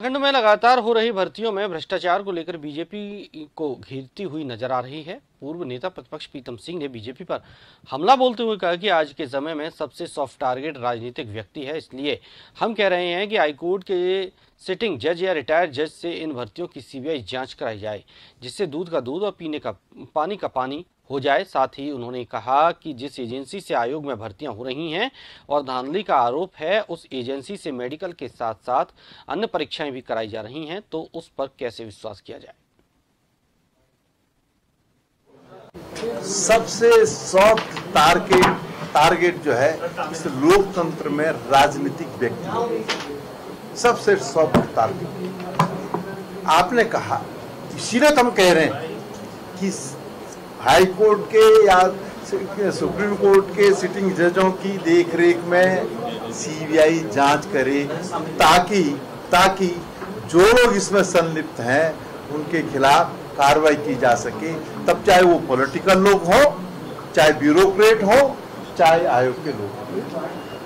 उत्तराखंड में लगातार हो रही भर्तियों में भ्रष्टाचार को लेकर बीजेपी को घेरती हुई नजर आ रही है। पूर्व नेता प्रतिपक्ष प्रीतम सिंह ने बीजेपी पर हमला बोलते हुए कहा कि आज के समय में सबसे सॉफ्ट टारगेट राजनीतिक व्यक्ति है, इसलिए हम कह रहे हैं कि हाईकोर्ट के सिटिंग जज या रिटायर्ड जज से इन भर्तियों की सीबीआई जांच कराई जाए, जिससे दूध का दूध और पीने का पानी हो जाए। साथ ही उन्होंने कहा कि जिस एजेंसी से आयोग में भर्तियां हो रही हैं और धांधली का आरोप है, उस एजेंसी से मेडिकल के साथ साथ अन्य परीक्षाएं भी कराई जा रही हैं, तो उस पर कैसे विश्वास किया जाए। सबसे सॉफ्ट टारगेट जो है इस लोकतंत्र में राजनीतिक व्यक्ति, सबसे सॉफ्ट टारगेट आपने कहा, इसीलिए हम कह रहे हैं कि हाई कोर्ट के या सुप्रीम कोर्ट के सिटिंग जजों की देखरेख में सीबीआई जांच करे, ताकि जो लोग इसमें संलिप्त हैं उनके खिलाफ कार्रवाई की जा सके। तब चाहे वो पॉलिटिकल लोग हो, चाहे ब्यूरोक्रेट हो, चाहे आयोग के लोग हो।